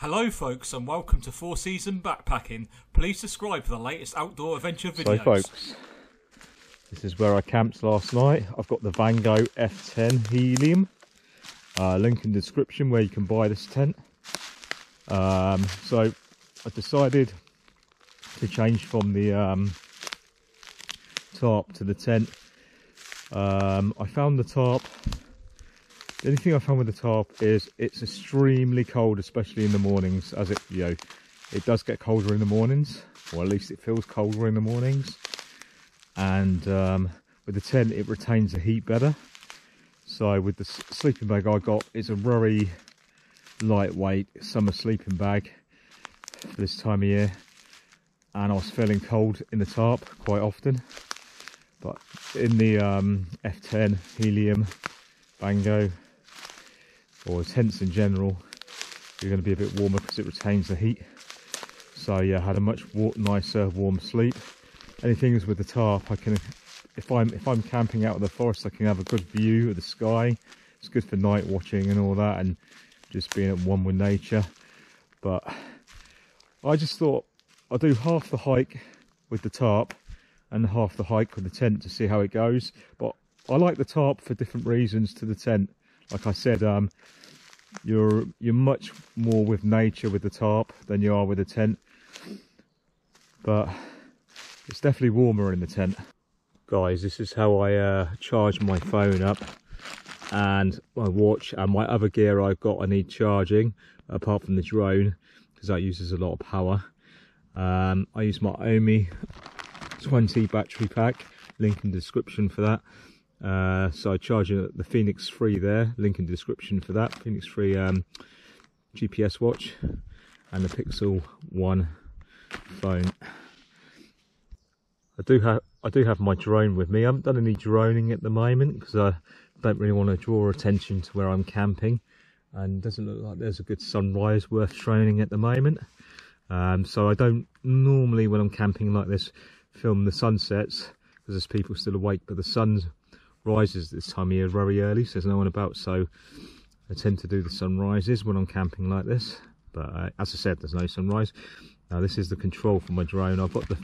Hello folks and welcome to Four Season Backpacking. Please subscribe for the latest outdoor adventure videos. So folks, this is where I camped last night. I've got the Vango F10 Helium. Link in the description where you can buy this tent. So I decided to change from the tarp to the tent. I found the tarp. The only thing I found with the tarp is it's extremely cold, especially in the mornings, as it does get colder in the mornings, or at least it feels colder in the mornings. And with the tent, it retains the heat better. So with the sleeping bag I got, it's a very lightweight summer sleeping bag for this time of year. And I was feeling cold in the tarp quite often, but in the F10 Helium Vango, or tents in general, you're going to be a bit warmer because it retains the heat. So yeah, I had a much nicer warm sleep. Anything is with the tarp, I can, if I'm camping out in the forest, I can have a good view of the sky. It's good for night watching and all that, and just being at one with nature. But I just thought I'll do half the hike with the tarp and half the hike with the tent to see how it goes. But I like the tarp for different reasons to the tent. Like I said, you're much more with nature with the tarp than you are with the tent. But it's definitely warmer in the tent. Guys, this is how I charge my phone up and my watch and my other gear I've got. I need charging apart from the drone because that uses a lot of power. I use my Omi 20 battery pack. Link in the description for that. So I charge the Fenix 3 there, link in the description for that, Fenix 3 GPS watch, and the Pixel 1 phone. I do have my drone with me. I haven't done any droning at the moment because I don't really want to draw attention to where I'm camping, and it doesn't look like there's a good sunrise worth droning at the moment. So I don't normally, when I'm camping like this, film the sunsets because there's people still awake, but the sun's rises this time of year very early, so there's no one about, so I tend to do the sunrises when I'm camping like this. But as I said, there's no sunrise. Now this is the control for my drone. I've got the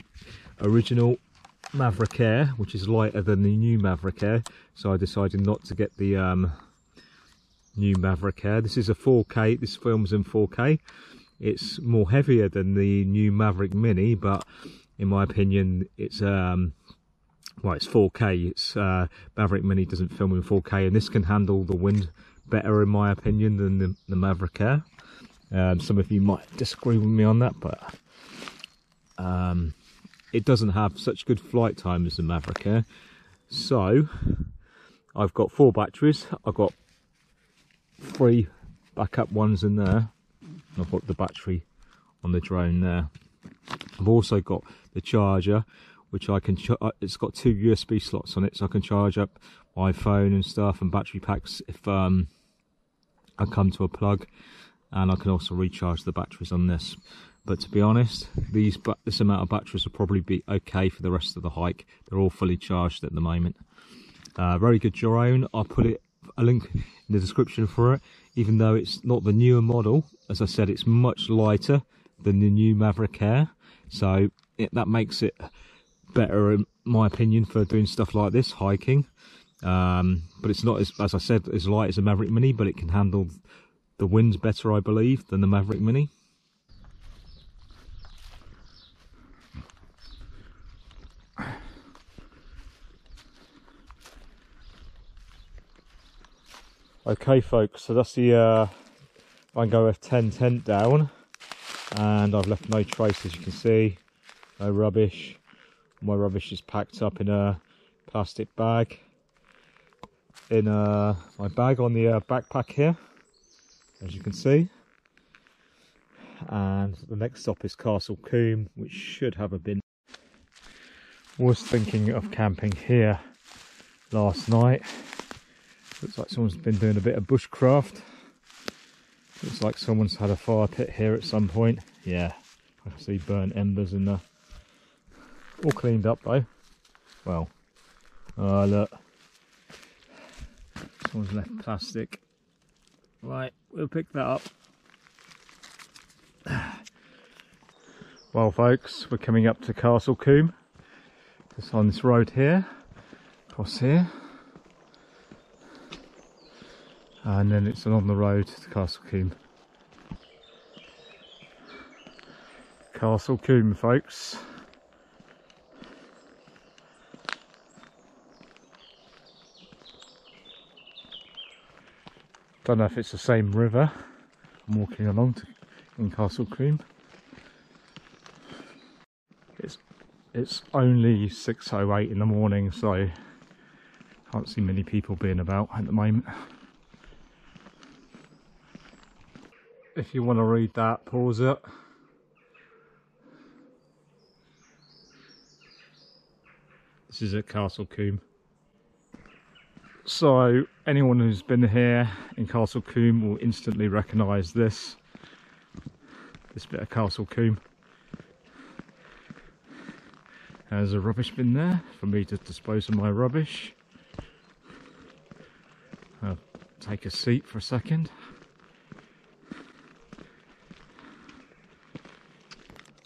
original Maverick Air, which is lighter than the new Maverick Air, so I decided not to get the new Maverick Air. This is a 4K, this film's in 4K. It's more heavier than the new Maverick Mini, but in my opinion it's well, it's 4K. It's Maverick Mini doesn't film in 4K, and this can handle the wind better, in my opinion, than the Maverick Air. Some of you might disagree with me on that, but it doesn't have such good flight time as the Maverick Air. So I've got 4 batteries. I've got 3 backup ones in there, and I've got the battery on the drone there. I've also got the charger, which I can it's got 2 USB slots on it, so I can charge up my phone and stuff and battery packs if I come to a plug, and I can also recharge the batteries on this. But to be honest, this amount of batteries will probably be okay for the rest of the hike. They're all fully charged at the moment. Very good drone. I'll put a link in the description for it. Even though it's not the newer model, as I said, it's much lighter than the new Maverick Air, so that makes it better in my opinion for doing stuff like this, hiking. But it's not, as I said, as light as a Maverick Mini, but it can handle the winds better, I believe, than the Maverick Mini. Okay folks, so that's the Vango F10 tent down, and I've left no trace, as you can see, no rubbish. My rubbish is packed up in a plastic bag in my bag on the backpack here, as you can see. And the next stop is Castle Coombe, which should have a bin. Was thinking of camping here last night. Looks like someone's been doing a bit of bushcraft. Looks like someone's had a fire pit here at some point. Yeah, I can see burnt embers in there. All cleaned up though. Well, look, someone's left plastic. Right, we'll pick that up. Well folks, we're coming up to Castle Coombe. It's on this road here, across here, and then it's along the road to Castle Coombe. Castle Coombe folks. Don't know if it's the same river I'm walking along to in Castle Coombe. It's only 6:08 in the morning, so can't see many people being about at the moment. If you want to read that, pause it. This is at Castle Coombe. So anyone who's been here in Castle Coombe will instantly recognise this bit of Castle Coombe. There's a rubbish bin there for me to dispose of my rubbish. I'll take a seat for a second.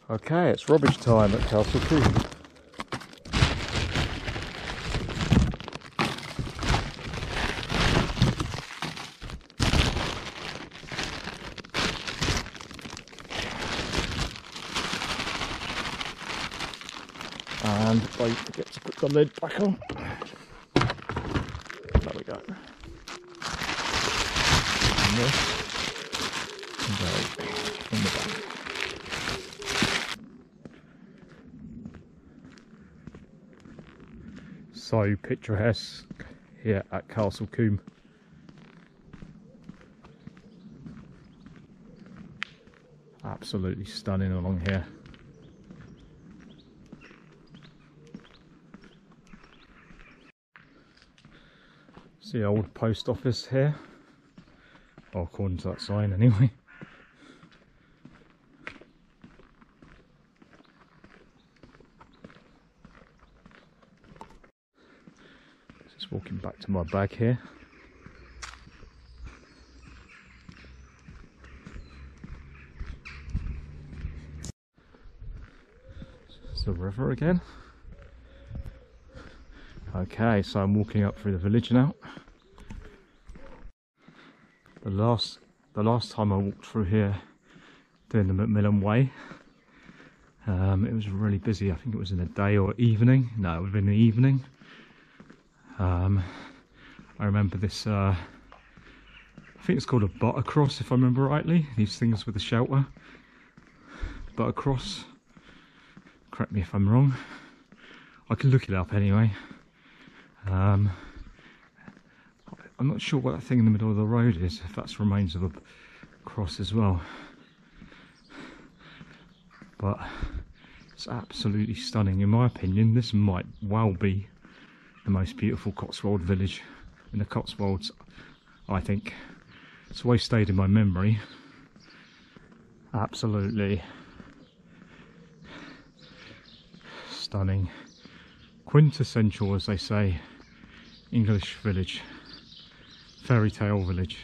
Okay, it's rubbish time at Castle Coombe. And wait, forget to put the lid back on. There we go. And this, and there, in the back. So picturesque here at Castle Coombe. Absolutely stunning along here. It's the old post office here, well, according to that sign anyway. Just walking back to my bag here. It's the river again. Okay, so I'm walking up through the village now. The last time I walked through here doing the Macmillan Way, it was really busy. I think it was in the day or evening. No, it was in the evening. I remember this, I think it's called a butter cross if I remember rightly. These things with the shelter. Butter cross. Correct me if I'm wrong. I can look it up anyway. I'm not sure what that thing in the middle of the road is, if that's remains of a cross as well. But it's absolutely stunning. In my opinion, this might well be the most beautiful Cotswold village in the Cotswolds, I think. It's always stayed in my memory. Absolutely stunning. Quintessential, as they say, English village, fairy tale village.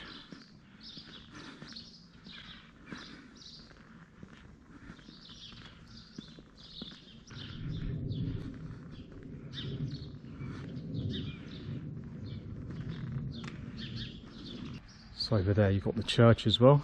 So over there you've got the church as well.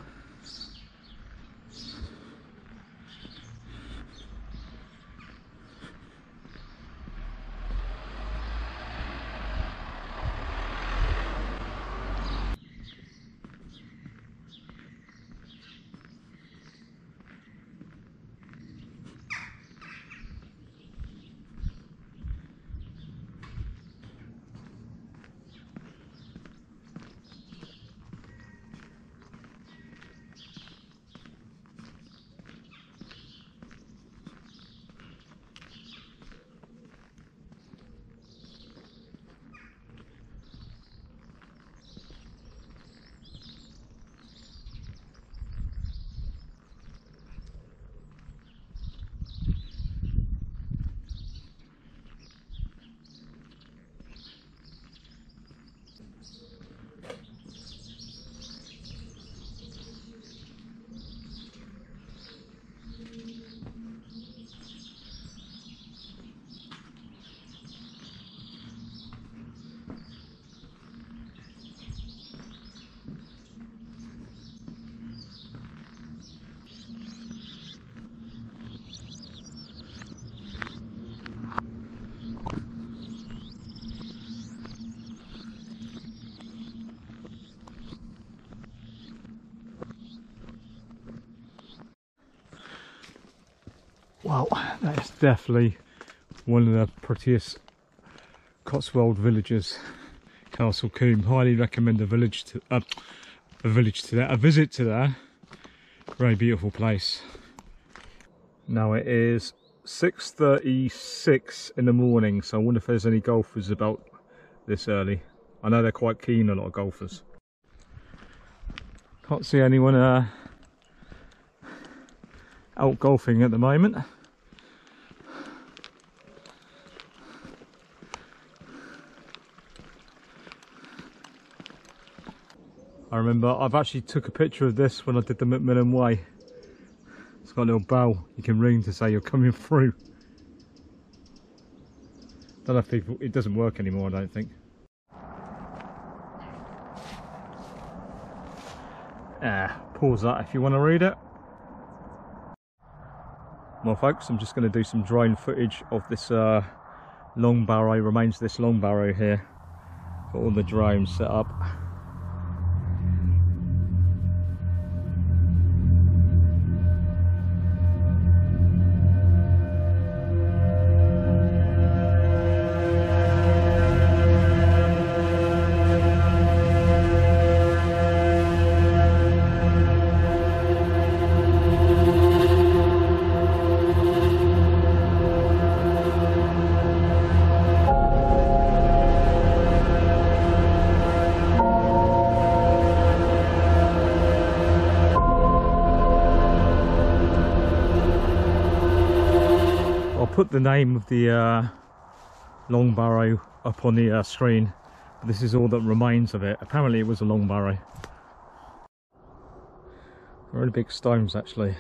Wow, that is definitely one of the prettiest Cotswold villages, Castle Coombe. Highly recommend a visit to there. Very beautiful place. Now it is 6:36 in the morning, so I wonder if there's any golfers about this early. I know they're quite keen, a lot of golfers. Can't see anyone out golfing at the moment. I remember I've actually took a picture of this when I did the Macmillan Way. It's got a little bell you can ring to say you're coming through. Don't know if people, it doesn't work anymore, I don't think. Pause that if you want to read it. Well folks, I'm just going to do some drone footage of this long barrow, remains of this long barrow here. Got all the drones set up. The name of the long barrow up on the screen. This is all that remains of it. Apparently it was a long barrow. Really big stones actually.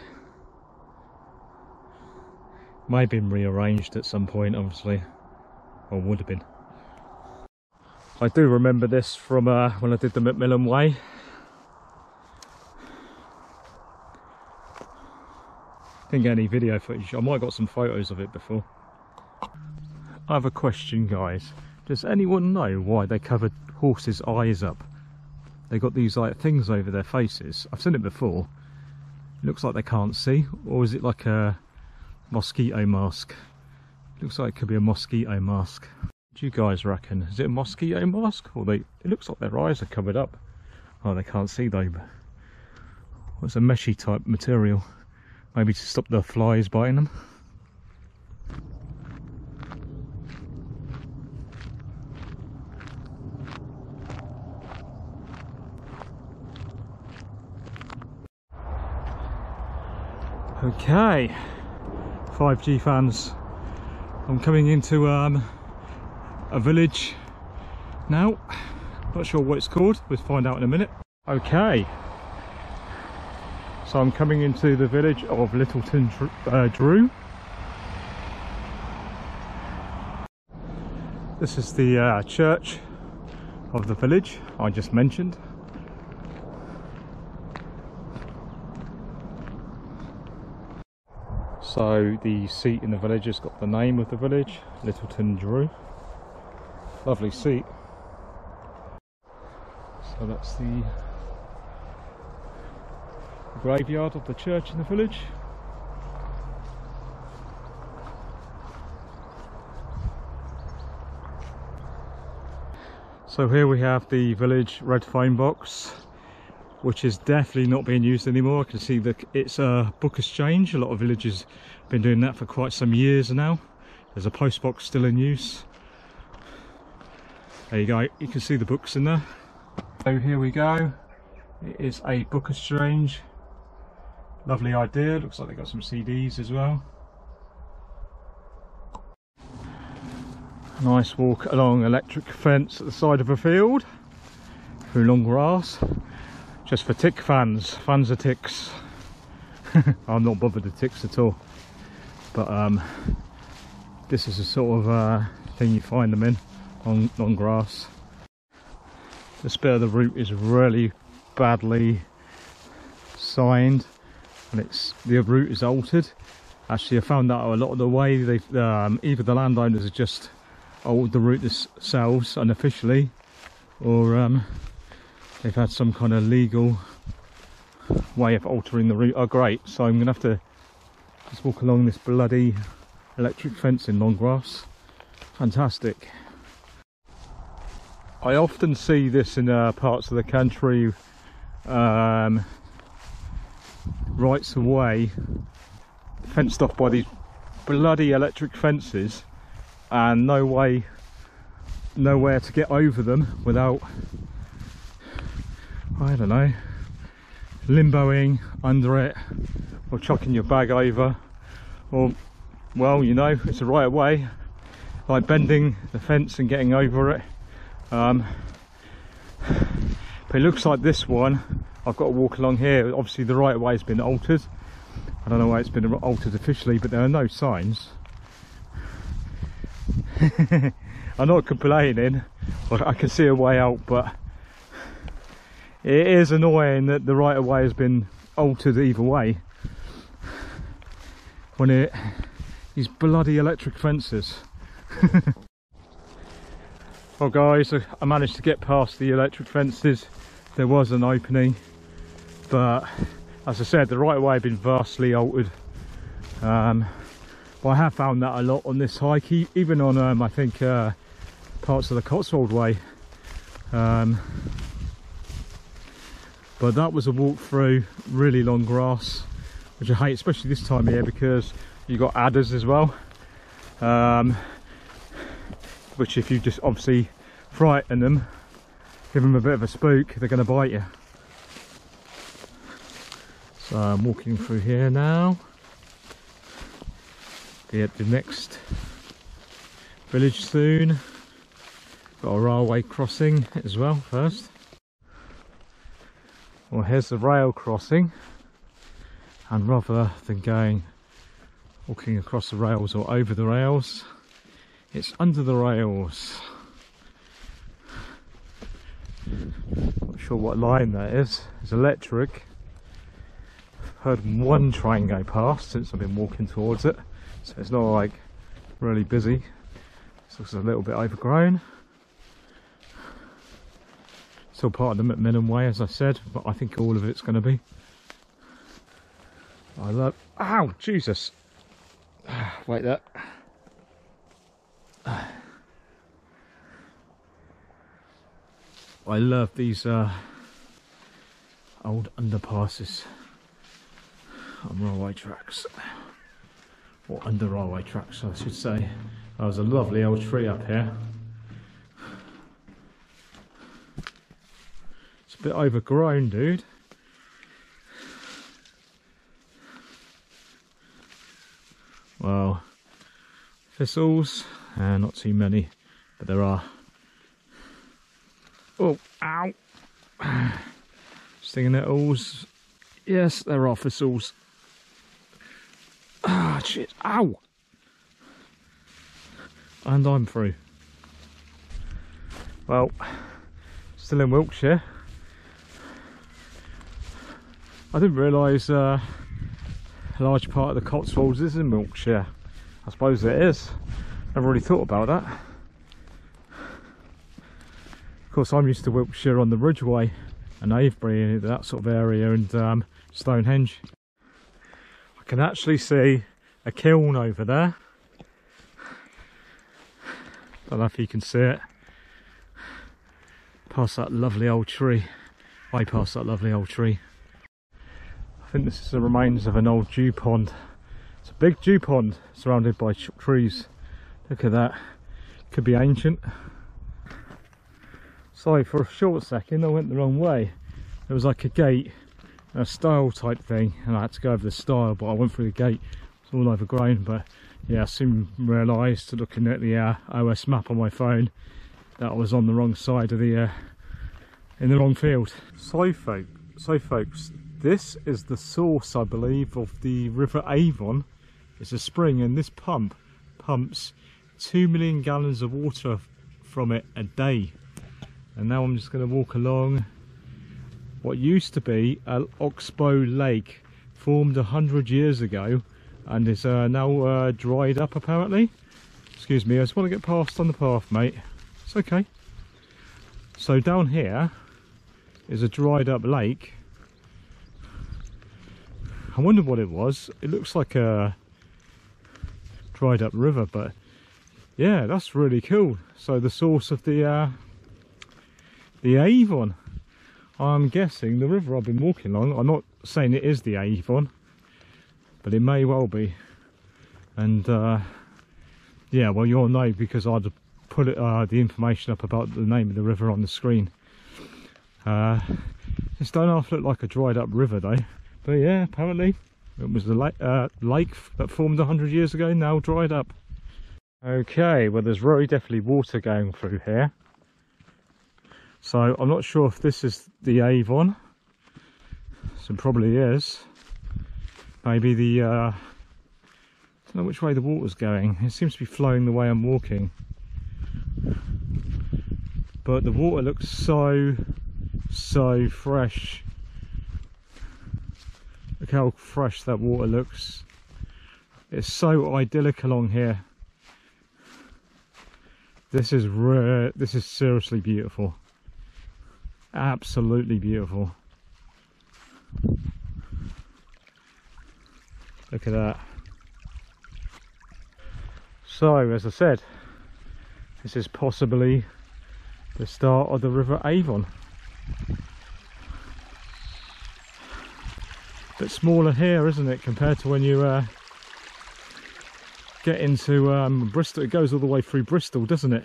May have been rearranged at some point obviously, or would have been. I do remember this from when I did the Macmillan Way. Didn't get any video footage. I might have got some photos of it before. I have a question, guys. Does anyone know why they covered horses' eyes up? They got these like things over their faces. I've seen it before. It looks like they can't see, or is it like a mosquito mask? It looks like it could be a mosquito mask. What do you guys reckon? Is it a mosquito mask, or it looks like their eyes are covered up? Oh, they can't see though. Well, it's a meshy type material. Maybe to stop the flies biting them. Okay, 5G fans, I'm coming into a village now. Not sure what it's called, we'll find out in a minute. Okay. So I'm coming into the village of Littleton Drew. This is the church of the village I just mentioned. So the seat in the village has got the name of the village, Littleton Drew. Lovely seat. So that's the graveyard of the church in the village. So here we have the village red phone box, which is definitely not being used anymore. I can see that it's a book exchange. A lot of villages have been doing that for quite some years now. There's a post box still in use. There you go, you can see the books in there. So here we go, it is a book exchange. Lovely idea, looks like they've got some CDs as well. Nice walk along electric fence at the side of a field, through long grass, just for tick fans, fans of ticks. I'm not bothered with ticks at all, but this is the sort of thing you find them in, on long grass. This bit of the route is really badly signed, and the route is altered. Actually, I found out a lot of the way they've either the landowners have just altered the route themselves unofficially, or they've had some kind of legal way of altering the route. Oh great, so I'm gonna have to Just walk along this bloody electric fence in long grass. Fantastic. I often see this in parts of the country, rights of way fenced off by these bloody electric fences, and no way, nowhere to get over them without, I don't know, limboing under it or chucking your bag over, or, well, you know, it's a right of way, like bending the fence and getting over it. But it looks like this one, I've got to walk along here. Obviously the right of way has been altered. I don't know why it's been altered officially, but there are no signs. I'm not complaining, I can see a way out, but it is annoying that the right of way has been altered either way, when it is bloody electric fences. Well guys, I managed to get past the electric fences. There was an opening, but as I said, the right of way had been vastly altered. But I have found that a lot on this hike, even on I think parts of the Cotswold Way. But that was a walk through really long grass, which I hate, especially this time of year, because you've got adders as well. Which if you just obviously frighten them, give them a bit of a spook, they're going to bite you. So I'm walking through here now. Be at the next village soon. Got a railway crossing as well first. Well, here's the rail crossing, and rather than walking across the rails or over the rails, it's under the rails. Not sure what line that is. It's electric. I've heard one train go past since I've been walking towards it, so it's not like really busy. It's also a little bit overgrown. Still part of the Macmillan Way, as I said, but I think all of it's going to be. I love. Ow, Jesus! Wait there. I love these old underpasses on railway tracks, or under railway tracks I should say. Oh, there's a lovely old tree up here. It's a bit overgrown, dude. Well, thistles, not too many, but there are. Oh, ow! Stinging nettles. Yes, there are thistles. Ah, shit, ow! And I'm through. Well, still in Wiltshire. I didn't realise a large part of the Cotswolds is in Wiltshire. I suppose it is. Never really thought about that. Of course, I'm used to Wiltshire on the Ridgeway and Avebury, that sort of area, and Stonehenge. I can actually see a kiln over there. Don't know if you can see it. Past that lovely old tree. Way past that lovely old tree. I think this is the remains of an old dew pond. It's a big dew pond surrounded by trees. Look at that. Could be ancient. Sorry, for a short second I went the wrong way. There was like a gate and a stile type thing, and I had to go over the stile, but I went through the gate. It's all overgrown, but yeah, I soon realised, looking at the OS map on my phone, that I was on the wrong side of the in the wrong field. So folks, this is the source, I believe, of the River Avon. It's a spring, and this pump pumps 2 million gallons of water from it a day. And now I'm just going to walk along what used to be an oxbow lake, formed 100 years ago, and is now dried up apparently. Excuse me, I just want to get past on the path, mate. It's okay. So down here is a dried up lake. I wonder what it was. It looks like a ride up the river. But yeah, that's really cool. So the source of the Avon, I'm guessing the river I've been walking along. I'm not saying it is the Avon, but it may well be. And yeah, well, you'll know because I'd put the information up about the name of the river on the screen. This don't half look like a dried up river though. But yeah, apparently it was the lake that formed 100 years ago, now dried up. Okay, well there's very definitely water going through here. So I'm not sure if this is the Avon. So it probably is. Maybe the, I don't know which way the water's going. It seems to be flowing the way I'm walking. But the water looks so fresh. Look how fresh that water looks. It's so idyllic along here. This is rare. This is seriously beautiful. Absolutely beautiful. Look at that. So as I said, this is possibly the start of the River Avon. A bit smaller here, isn't it, compared to when you get into Bristol. It goes all the way through Bristol, doesn't it,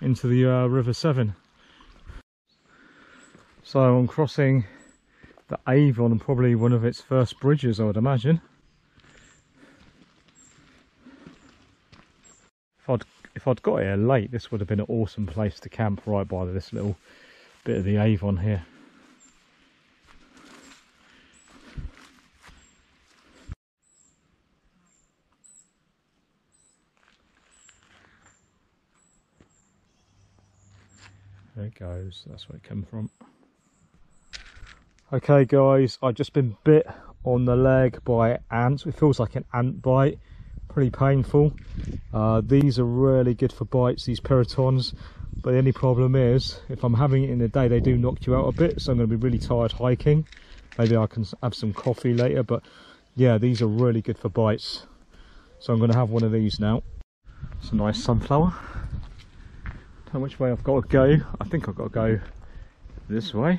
into the River Severn. So I'm crossing the Avon and probably one of its first bridges, I would imagine. If I'd got here late, this would have been an awesome place to camp, right by this little bit of the Avon here. There it goes, that's where it came from. Okay guys, I've just been bit on the leg by ants. It feels like an ant bite, pretty painful. These are really good for bites, these peritons, but the only problem is if I'm having it in the day, they do knock you out a bit, so I'm going to be really tired hiking. Maybe I can have some coffee later, but yeah, these are really good for bites. So I'm going to have one of these now. It's a nice sunflower. How much way I've got to go? I think I've got to go this way.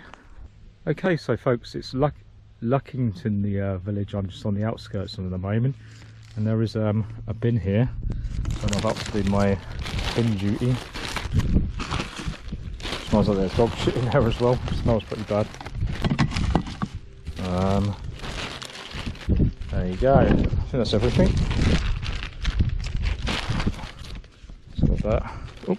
Okay, so folks, it's Luckington, the village. I'm just on the outskirts of at the moment, and there is a bin here, and I've updated my bin duty. It smells like there's dog shit in there as well. It smells pretty bad. There you go. I think that's everything. Let's got that. Oh.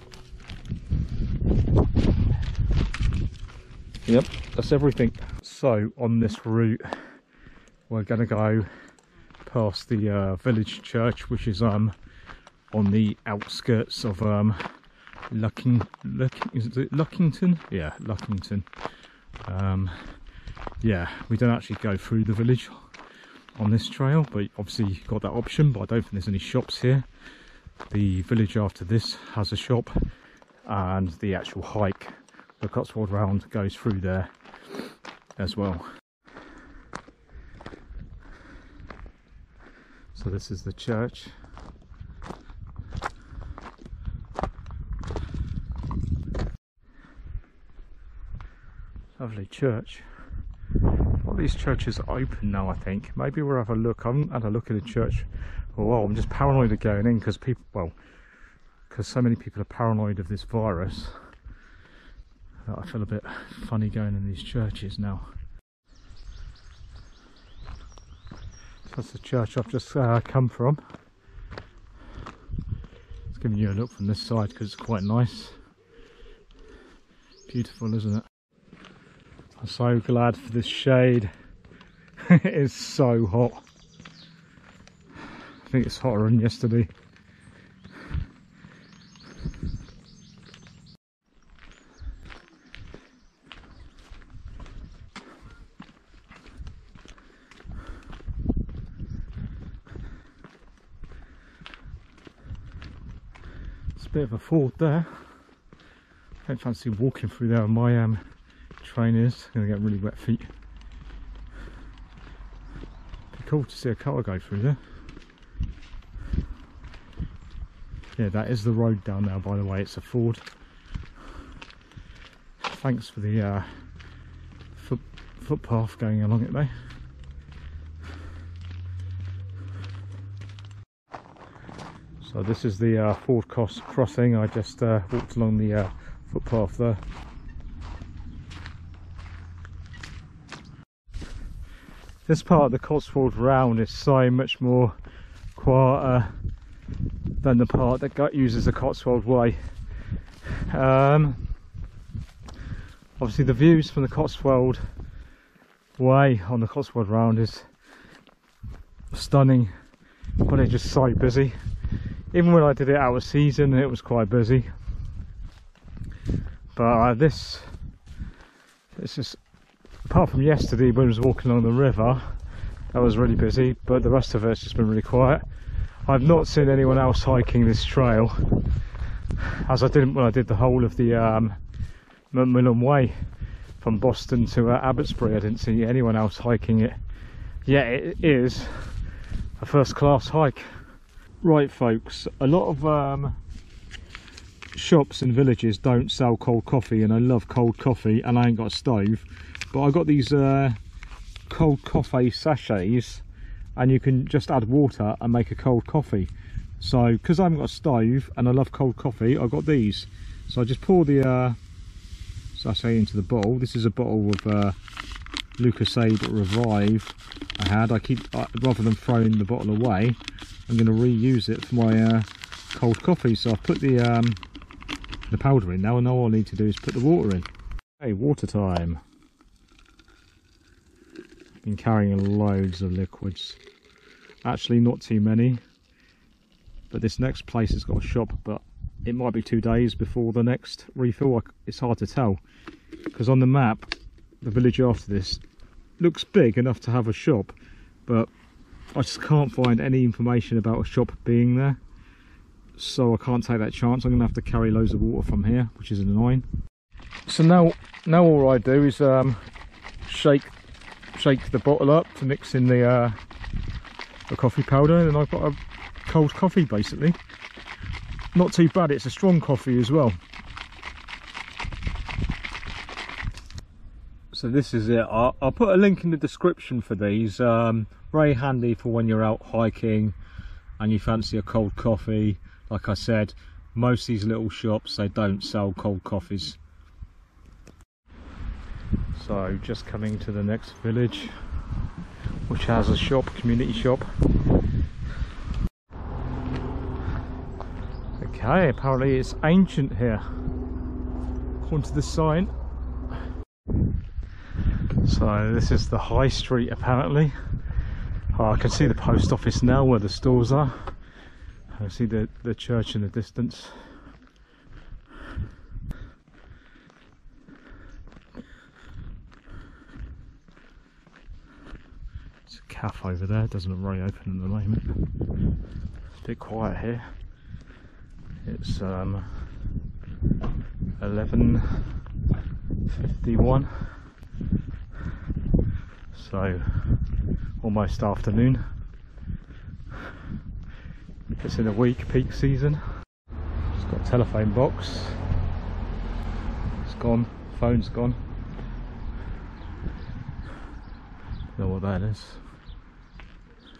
Yep, that's everything. So on this route we're gonna go past the village church, which is on the outskirts of Luckington. Yeah, Luckington. Yeah, we don't actually go through the village on this trail, but obviously you've got that option. But I don't think there's any shops here. The village after this has a shop, and the actual hike, the Cotswold Round, goes through there as well. So this is the church. Lovely church. All these churches are open now, I think. Maybe we'll have a look. I haven't had a look at a church for a while. I'm just paranoid of going in because people, well, because so many people are paranoid of this virus. I feel a bit funny going in these churches now. So that's the church I've just come from. It's giving you a look from this side because it's quite nice. Beautiful, isn't it? I'm so glad for this shade. It is so hot. I think it's hotter than yesterday. Bit of a ford there. I don't fancy walking through there on my trainers. Gonna get really wet feet. Be cool to see a car go through there. Yeah, that is the road down there, by the way. It's a Ford. Thanks for the footpath going along it though. So this is the Ford Cross crossing. I just walked along the footpath there. This part of the Cotswold Round is so much more quieter than the part that uses the Cotswold Way. Obviously the views from the Cotswold Way on the Cotswold Round is stunning, but it's just so busy. Even when I did it out of season, it was quite busy. But this is, apart from yesterday when I was walking along the river, that was really busy, but the rest of it's just been really quiet. I've not seen anyone else hiking this trail, as I didn't when I did the whole of the Macmillan Way from Boston to Abbotsbury. I didn't see anyone else hiking it. Yeah, it is a first-class hike. Right folks, a lot of shops and villages don't sell cold coffee, and I love cold coffee and I ain't got a stove, but I got these cold coffee sachets, and you can just add water and make a cold coffee. So because I haven't got a stove and I love cold coffee, I got these. So I just pour the sachet into the bowl. This is a bottle of Lucozade Revive I had. I keep, rather than throwing the bottle away, I'm going to reuse it for my cold coffee. So I've put the powder in now, and all I need to do is put the water in. Okay, water time. I've been carrying loads of liquids. Actually not too many, but this next place has got a shop, but it might be 2 days before the next refill. It's hard to tell, because on the map the village after this looks big enough to have a shop, but I just can't find any information about a shop being there, so I can't take that chance. I'm gonna have to carry loads of water from here, which is annoying. So now all I do is shake the bottle up to mix in the coffee powder, and I've got a cold coffee basically. Not too bad, it's a strong coffee as well. So this is it. I'll put a link in the description for these. Very handy for when you're out hiking and you fancy a cold coffee. Like I said, most of these little shops, they don't sell cold coffees. So just coming to the next village, which has a shop, community shop. Okay, apparently it's ancient here, according to the sign. So this is the high street apparently. I can see the post office now where the stores are. I can see the church in the distance. There's a cafe over there, it doesn't look very open at the moment. It's a bit quiet here. It's 11:51. So almost afternoon. It's in a week, peak season. It's got a telephone box. It's gone, phone's gone. Don't know what that is. I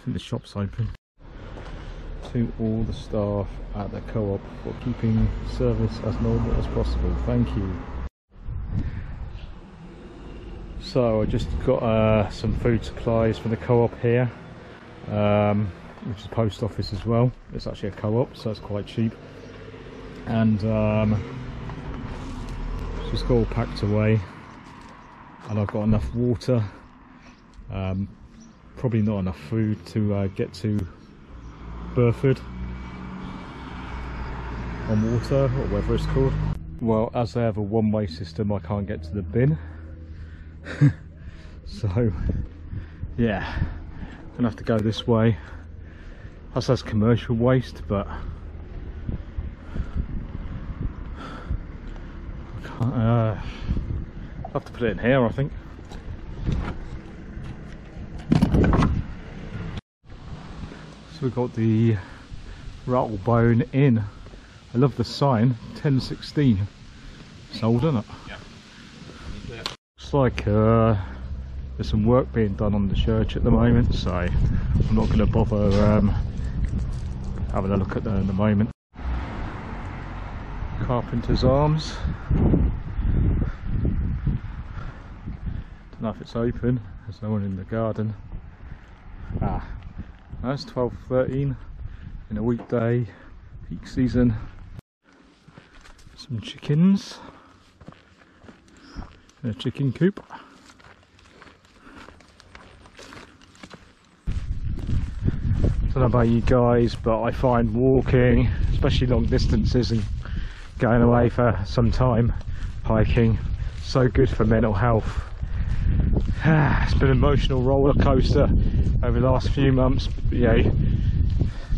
think the shop's open. To all the staff at the co-op for keeping service as normal as possible. Thank you. So I just got some food supplies from the co-op here, which is post office as well. It's actually a co-op, so it's quite cheap. And it's just got all packed away, and I've got enough water, probably not enough food to get to Burford on water, or whatever it's called. Well, as they have a one-way system, I can't get to the bin. So yeah, gonna have to go this way. That's commercial waste, but I can't, I'll have to put it in here, I think. So we've got the Rattlebone Inn. I love the sign, 1016. Sold, isn't it? Yeah. Looks like there's some work being done on the church at the moment, so I'm not going to bother having a look at that in the moment. Carpenter's Arms. Don't know if it's open, there's no one in the garden. Ah, that's 12:13 in a weekday, peak season. Some chickens in a chicken coop. I don't know about you guys, but I find walking, especially long distances and going away for some time, hiking, so good for mental health. It's been an emotional roller coaster over the last few months, but yeah,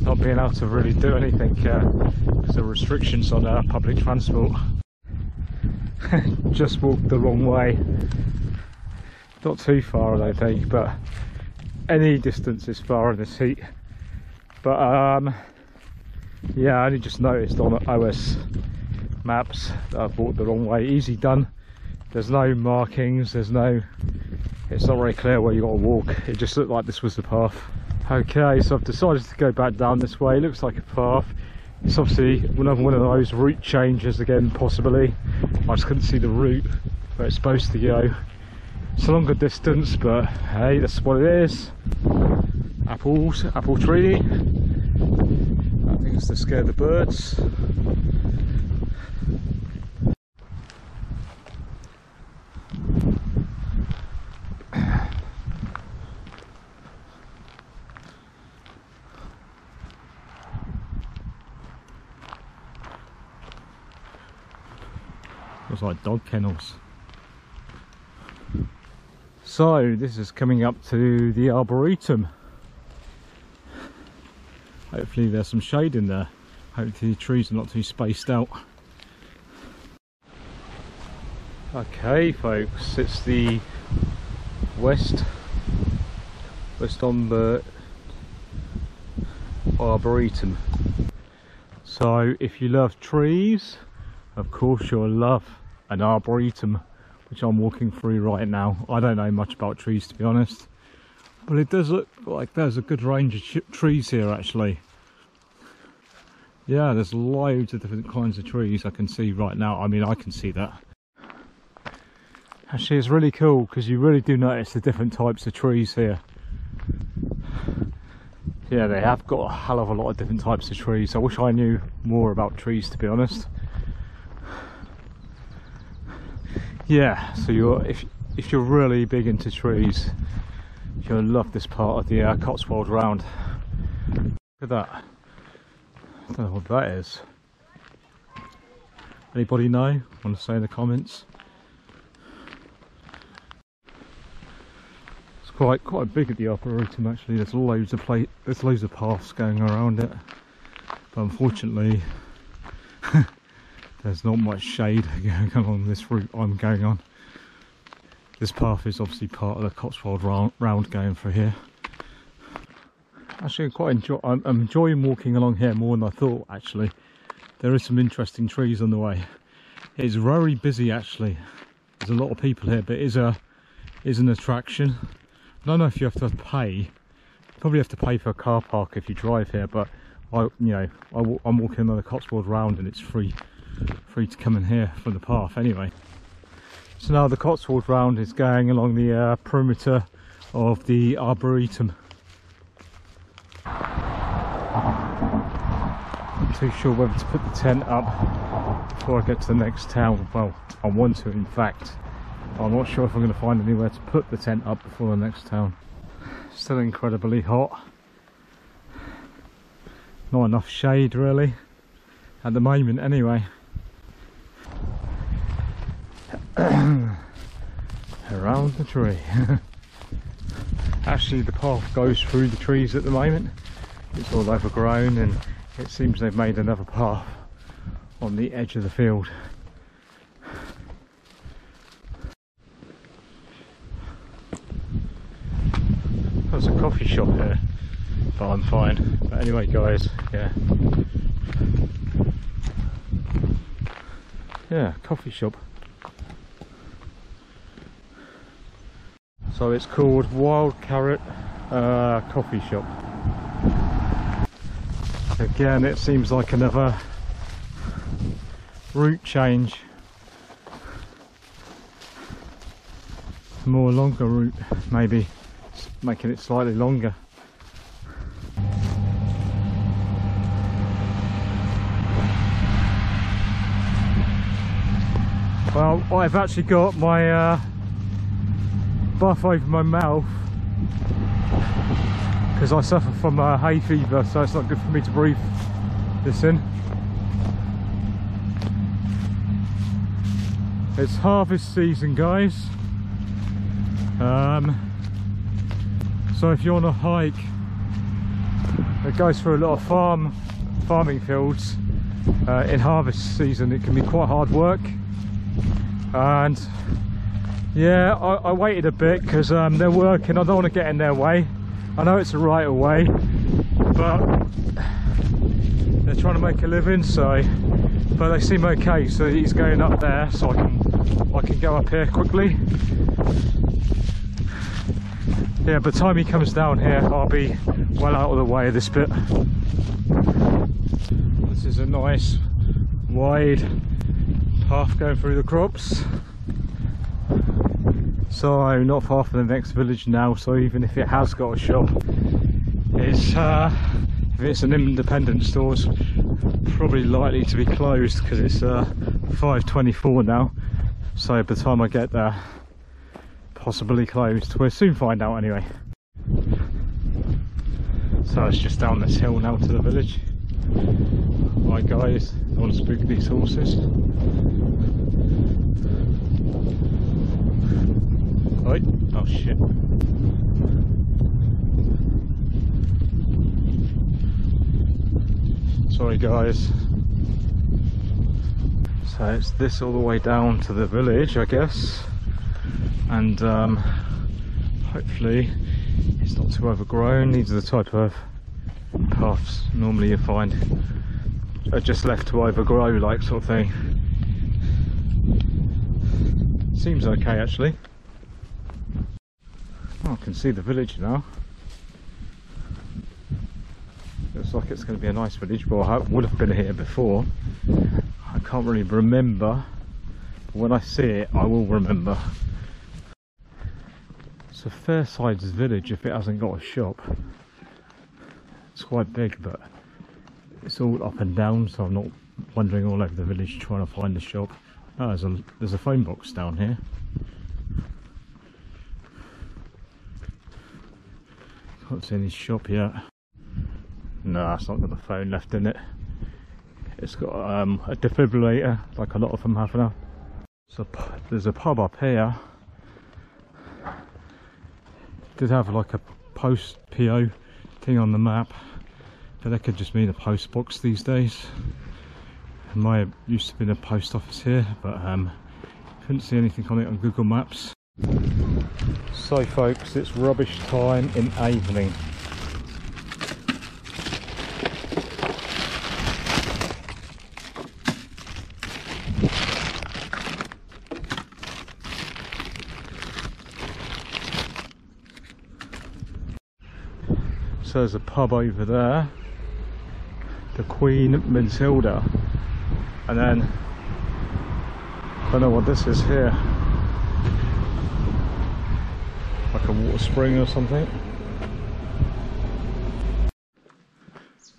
not being able to really do anything because of restrictions on public transport. Just walked the wrong way, not too far I don't think, but any distance is far in this heat. But yeah, I only just noticed on OS maps that I walked the wrong way. Easy done, there's no markings, there's no, it's not very clear where you got to walk, it just looked like this was the path. Okay, so I've decided to go back down this way. It looks like a path. It's obviously another one of those route changes again, possibly. I just couldn't see the route where it's supposed to go. It's a longer distance, but hey, that's what it is. Apples, apple tree. I think it's to scare the birds. Looks like dog kennels. So this is coming up to the Arboretum. Hopefully there's some shade in there. Hopefully the trees are not too spaced out. Okay folks, it's the Westonbirt Arboretum. So if you love trees, of course you'll love an arboretum, which I'm walking through right now. I don't know much about trees to be honest, but it does look like there's a good range of trees here actually. Yeah, there's loads of different kinds of trees I can see right now. I mean, I can see that. Actually, it's really cool because you really do notice the different types of trees here. Yeah, they have got a hell of a lot of different types of trees. I wish I knew more about trees to be honest. Yeah, so you're, if you're really big into trees, you'll love this part of the Cotswold Round. Look at that. I don't know what that is. Anybody know? Want to say in the comments? It's quite big at the Arboretum actually. There's loads of paths going around it, but unfortunately. There's not much shade going along this route I'm going on. This path is obviously part of the Cotswold Round going through here. Actually, I'm enjoying walking along here more than I thought actually. There is some interesting trees on the way. It's very busy actually. There's a lot of people here, but it is an attraction. I don't know if you have to pay. You probably have to pay for a car park if you drive here, but I'm walking on the Cotswold Round and it's free to come in here from the path anyway. So now the Cotswold Round is going along the perimeter of the Arboretum. Not too sure whether to put the tent up before I get to the next town. Well, I want to in fact. I'm not sure if I'm going to find anywhere to put the tent up before the next town. Still incredibly hot. Not enough shade really at the moment anyway. Around the tree. Actually, the path goes through the trees at the moment. It's all overgrown and it seems they've made another path on the edge of the field. There's a coffee shop here. if I'm fine. But anyway guys, yeah, coffee shop. So it's called Wild Carrot Coffee Shop. Again, it seems like another route change, more longer route, maybe making it slightly longer. Well, I've actually got my buff over my mouth because I suffer from hay fever, so it's not good for me to breathe this in. It's harvest season, guys. So if you're on a hike that goes through a lot of farming fields in harvest season, it can be quite hard work. And yeah, I waited a bit because they're working. I don't want to get in their way. I know it's a right of way, but they're trying to make a living, so. But they seem okay, so he's going up there, so I can go up here quickly. Yeah, by the time he comes down here, I'll be well out of the way of this bit. This is a nice wide path going through the crops. So I'm not far from the next village now, so even if it has got a shop, it's if it's an independent store, it's probably likely to be closed because it's 5:24 now, so by the time I get there, possibly closed. We'll soon find out anyway. So it's just down this hill now to the village. Right guys, I want to spook these horses. Oh shit. Sorry guys. So it's this all the way down to the village, I guess. And hopefully it's not too overgrown. These are the type of paths normally you find are just left to overgrow, like, sort of thing. Seems okay actually. Oh, I can see the village now. Looks like it's going to be a nice village. Well, I would have been here before. I can't really remember, but when I see it I will remember. It's a fair sized village if it hasn't got a shop. It's quite big, but it's all up and down, so I'm not wandering all over the village trying to find a shop. Oh, there's a phone box down here. Can't see any shop yet. No, it's not got the phone left in it. It's got a defibrillator, like a lot of them have now. So there's a pub up here. Did have like a post PO thing on the map, but that could just mean a post box these days. It might have used to be a post office here, but couldn't see anything on it on Google Maps. So folks, it's rubbish time in Avening. So there's a pub over there, the Queen Matilda, and then I don't know what this is here, like a water spring or something.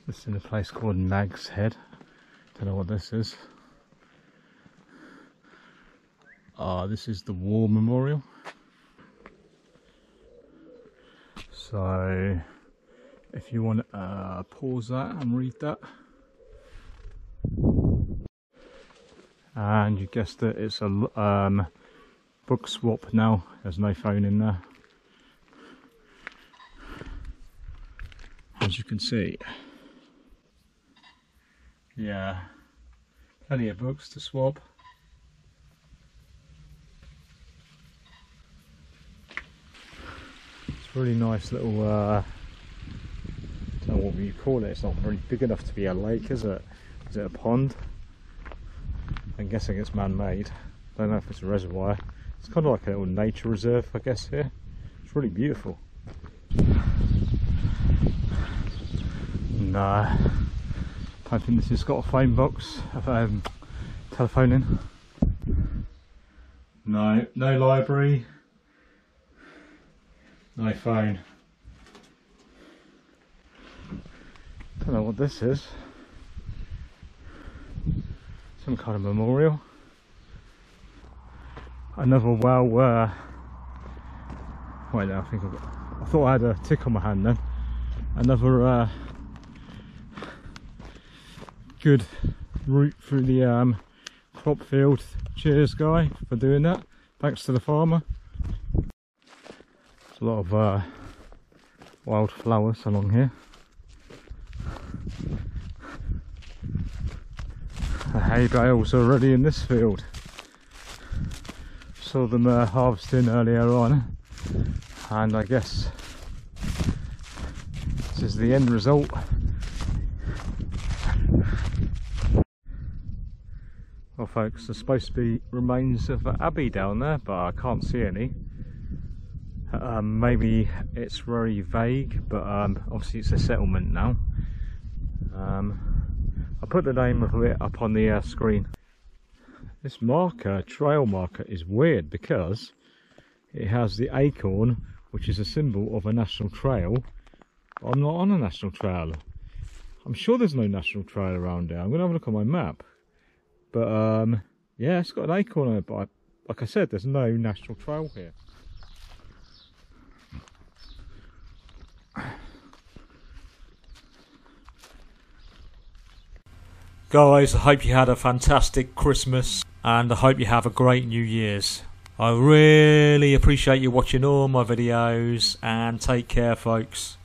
This is in a place called Nag's Head. Don't know what this is. This is the War Memorial. So if you want to pause that and read that. And you guessed it, it's a book swap now. There's no phone in there, as you can see. Yeah, plenty of books to swap. It's a really nice little call it, it's not really big enough to be a lake, is it? Is it a pond? I'm guessing it's man-made. I don't know if it's a reservoir. It's kind of like a little nature reserve, I guess, here. It's really beautiful. Nah, I'm hoping this has got a phone box, telephone in. No, no library, no phone. Don't know what this is. Some kind of memorial. Another well. Wait, now I think I thought I had a tick on my hand then. Another good route through the crop field. Cheers, guy, for doing that. Thanks to the farmer. There's a lot of wild flowers along here. The hay bales are already in this field. Saw them harvesting earlier on, and I guess this is the end result. Well, folks, there's supposed to be remains of an abbey down there, but I can't see any. Maybe it's very vague, but obviously it's a settlement now. I'll put the name of it up on the screen. This marker, trail marker, is weird because it has the acorn, which is a symbol of a national trail. I'm not on a national trail. I'm sure there's no national trail around here. I'm going to have a look on my map. But yeah, it's got an acorn on it, but like I said, there's no national trail here. Guys, I hope you had a fantastic Christmas and I hope you have a great New Year's. I really appreciate you watching all my videos and take care, folks.